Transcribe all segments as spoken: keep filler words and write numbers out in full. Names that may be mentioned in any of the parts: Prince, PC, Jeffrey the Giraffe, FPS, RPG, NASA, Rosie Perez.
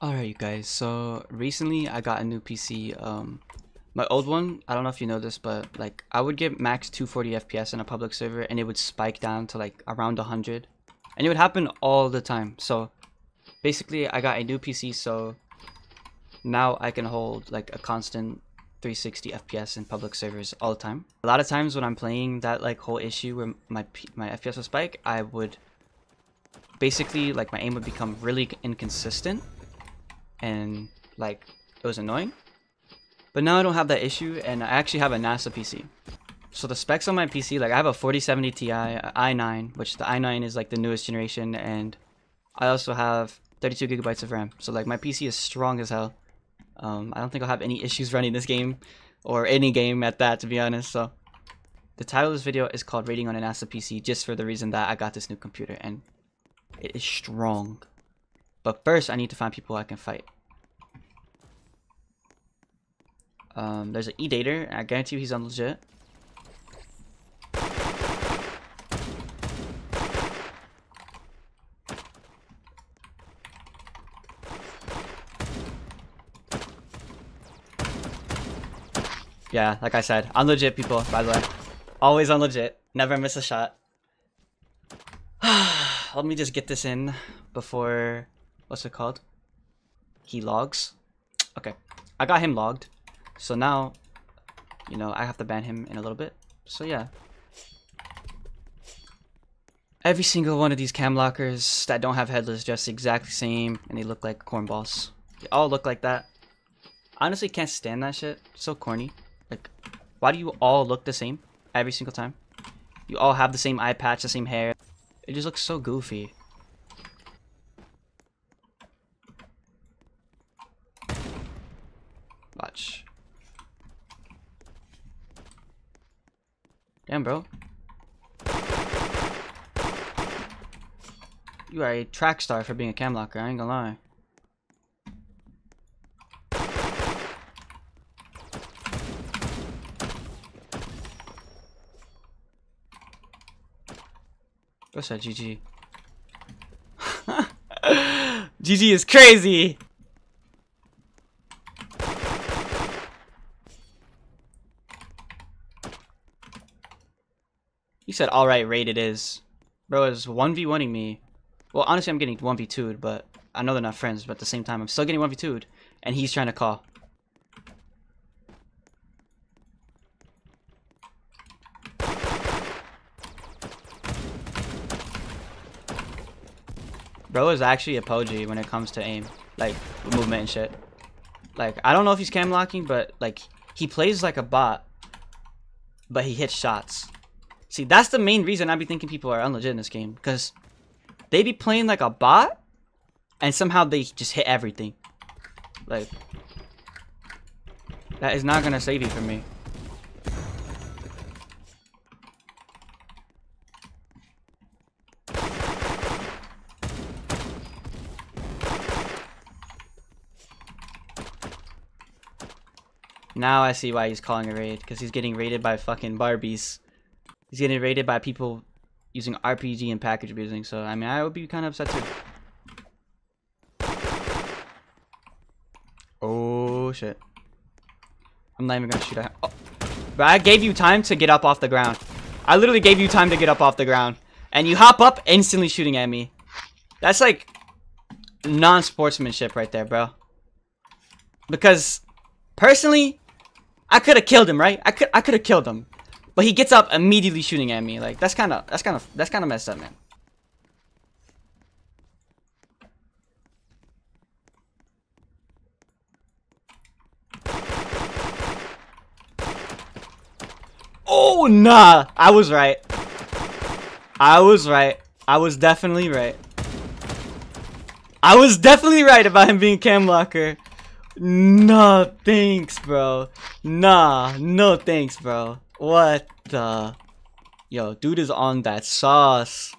Alright you guys, so recently I got a new P C. Um, my old one, I don't know if you know this, but like I would get max two forty F P S in a public server and it would spike down to like around one hundred. And it would happen all the time. So basically I got a new P C, so now I can hold like a constant three sixty F P S in public servers all the time. A lot of times when I'm playing that like whole issue where my, my F P S would spike, I would basically like my aim would become really inconsistent. And like it was annoying, but now I don't have that issue, and I actually have a NASA P C. So the specs on my P C, like I have a forty seventy Ti, a i nine, which the i nine is like the newest generation, and I also have thirty-two gigabytes of RAM. So like my P C is strong as hell. Um, I don't think I'll have any issues running this game or any game at that, to be honest. So the title of this video is called "Raiding on a NASA P C," just for the reason that I got this new computer and it is strong. But first, I need to find people I can fight. Um, there's an E-Dater, and I guarantee you he's on legit. Yeah, like I said, on legit, people, by the way. Always on legit. Never miss a shot. Let me just get this in before... What's it called? He logs. Okay, I got him logged. So now, you know, I have to ban him in a little bit. So yeah. Every single one of these cam lockers that don't have headless just exactly same, and they look like cornballs. They all look like that. Honestly, can't stand that shit. It's so corny. Like, why do you all look the same every single time? You all have the same eye patch, the same hair. It just looks so goofy. Watch. Damn, bro. You are a track star for being a cam locker, I ain't gonna lie. What's that, G G? G G is crazy! You said alright raid it is. Bro is one v one-ing me. Well, honestly, I'm getting one v two'd, but I know they're not friends, but at the same time, I'm still getting one v two'd, and he's trying to call. Bro is actually a P O G when it comes to aim, like, movement and shit. Like, I don't know if he's cam locking, but, like, he plays like a bot, but he hits shots. See, that's the main reason I be thinking people are unlegit in this game, because they be playing like a bot, and somehow they just hit everything. Like, that is not gonna save you from me. Now I see why he's calling a raid, because he's getting raided by fucking Barbies. He's getting raided by people using R P G and package abusing, so I mean, I would be kind of upset too. Oh shit. I'm not even gonna shoot at him. Oh. But I gave you time to get up off the ground. I literally gave you time to get up off the ground. And you hop up, instantly shooting at me. That's like non-sportsmanship right there, bro. Because, personally, I could have killed him, right? I could I could have killed him. But he gets up immediately shooting at me. Like, that's kind of that's kind of that's kind of messed up, man. Oh nah, I was right. I was right. I was definitely right. I was definitely right about him being cam locker. Nah, thanks, bro. Nah, no thanks, bro. What the? Yo, dude is on that sauce.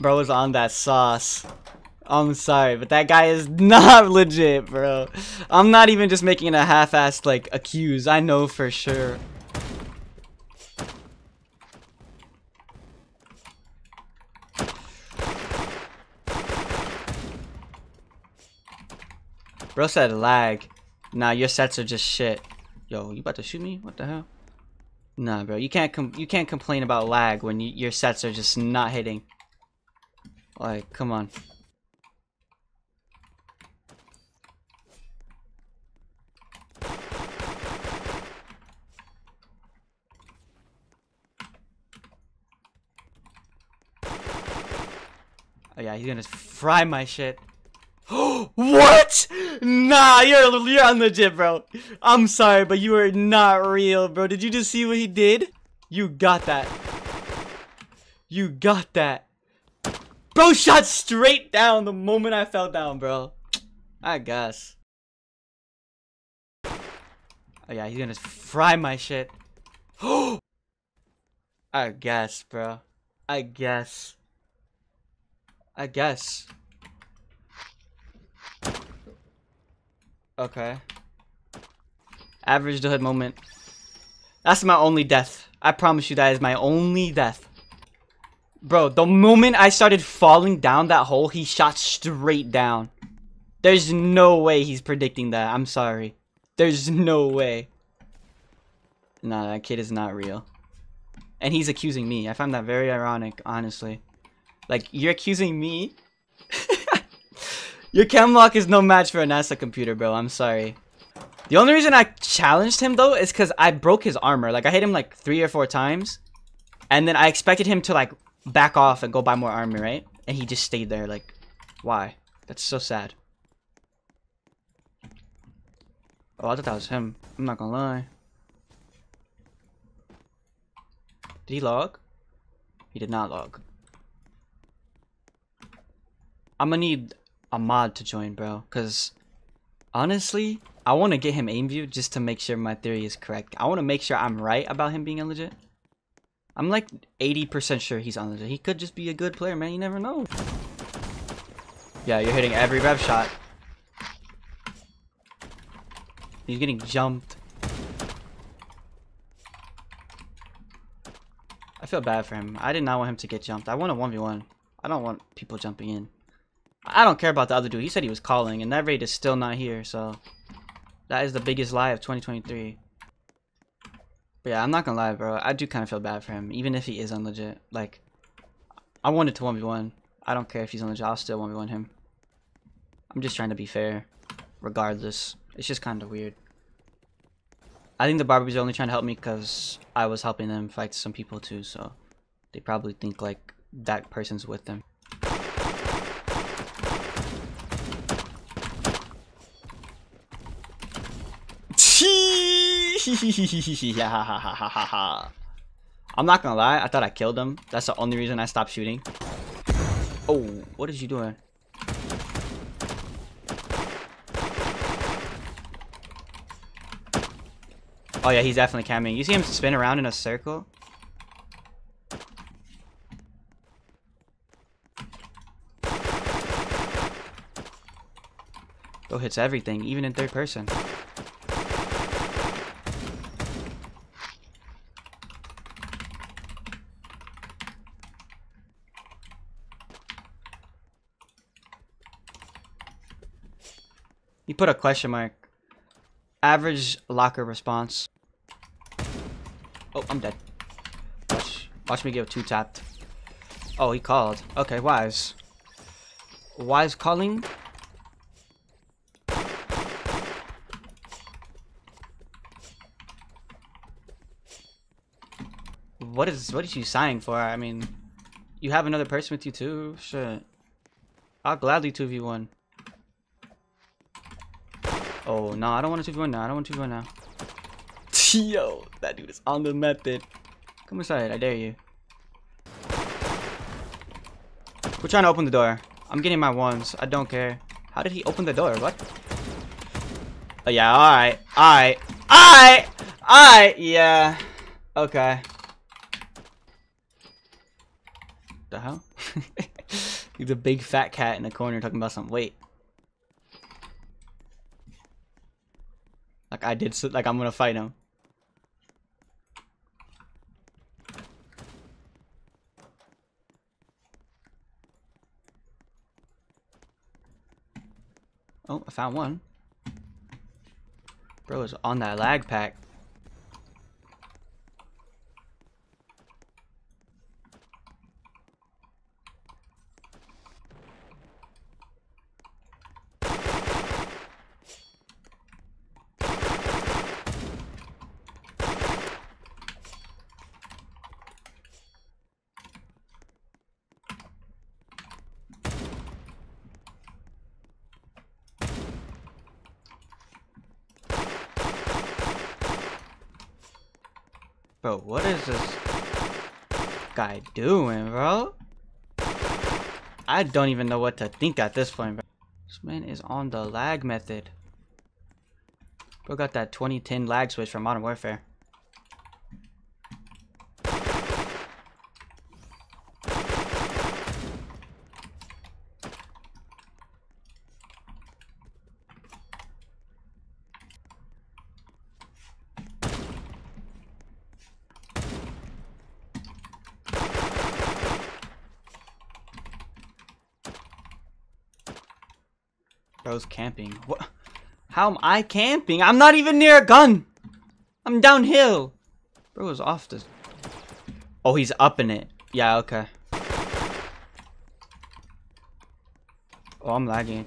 Bro's on that sauce. I'm sorry, but that guy is not legit, bro. I'm not even just making a half-assed, like, accuse. I know for sure. Bro said lag. Nah, your sets are just shit. Yo, you about to shoot me? What the hell? Nah, bro, you can't com you can't complain about lag when you your sets are just not hitting. Like, come on. Oh yeah, he's gonna fry my shit. What? Nah, you're you're unlegit, bro. I'm sorry, but you are not real, bro. Did you just see what he did? You got that. You got that. Bro shot straight down the moment I fell down, bro. I guess. Oh yeah, he's gonna fry my shit. I guess, bro. I guess. I guess. Okay. Average the hood moment. That's my only death. I promise you that is my only death. Bro, the moment I started falling down that hole, he shot straight down. There's no way he's predicting that. I'm sorry. There's no way. Nah, that kid is not real. And he's accusing me. I find that very ironic, honestly. Like, you're accusing me? Your chem lock is no match for a NASA computer, bro. I'm sorry. The only reason I challenged him, though, is because I broke his armor. Like, I hit him, like, three or four times. And then I expected him to, like, back off and go buy more armor, right? And he just stayed there. Like, why? That's so sad. Oh, I thought that was him. I'm not gonna lie. Did he log? He did not log. I'm gonna need a mod to join, bro, because honestly I want to get him aim view just to make sure my theory is correct. I want to make sure I'm right about him being illegit. I'm like eighty percent sure he's unlegit. He could just be a good player, man. You never know. Yeah, you're hitting every rev shot. He's getting jumped. I feel bad for him. I did not want him to get jumped. I want a one v one. I don't want people jumping in. I don't care about the other dude. He said he was calling, and that raid is still not here, so that is the biggest lie of twenty twenty-three. But yeah, I'm not gonna lie, bro. I do kind of feel bad for him, even if he is unlegit. Like, I wanted to one v one. I don't care if he's unlegit. I'll still one v one him. I'm just trying to be fair, regardless. It's just kind of weird. I think the Barbies are only trying to help me because I was helping them fight some people too, so they probably think, like, that person's with them. I'm not gonna lie, I thought I killed him. That's the only reason I stopped shooting. Oh, what is you doing? Oh yeah, he's definitely camming. You see him spin around in a circle? Bro hits everything, even in third person. You put a question mark. Average locker response. Oh, I'm dead. Watch, watch me get two tapped. Oh, he called. Okay, wise. Wise calling. What is? What did you sign for? I mean, you have another person with you too. Shit. I'll gladly two v one. Oh, no, I don't want to two v one now. I don't want to two v one now. Yo, that dude is on the method. Come inside. I dare you. We're trying to open the door. I'm getting my ones. I don't care. How did he open the door? What? Oh, yeah. All right. All right. All right. All right. Yeah. Okay. The hell? There's a big fat cat in the corner talking about some weight. Like I did, like I'm gonna fight him. Oh, I found one. Bro is on that lag pack. Bro, what is this guy doing, bro? I don't even know what to think at this point, bro. This man is on the lag method. Bro got that twenty ten lag switch from Modern Warfare. Bro's camping. What? How am I camping? I'm not even near a gun. I'm downhill. Bro is off this. Oh, he's up in it. Yeah, okay. Oh, I'm lagging.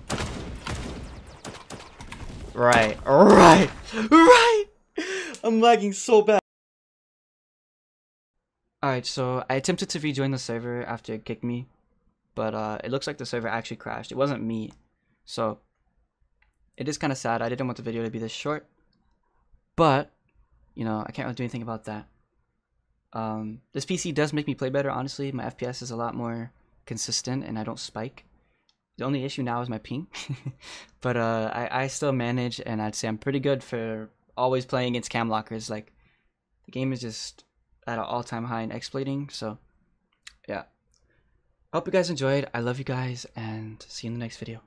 Right, right, right. I'm lagging so bad. Alright, so I attempted to rejoin the server after it kicked me, but uh, it looks like the server actually crashed. It wasn't me. So, it is kind of sad. I didn't want the video to be this short, but, you know, I can't really do anything about that. Um, this P C does make me play better, honestly. My F P S is a lot more consistent, and I don't spike. The only issue now is my ping, but uh, I, I still manage, and I'd say I'm pretty good for always playing against cam lockers. Like, the game is just at an all-time high in exploiting, so, yeah. I hope you guys enjoyed. I love you guys, and see you in the next video.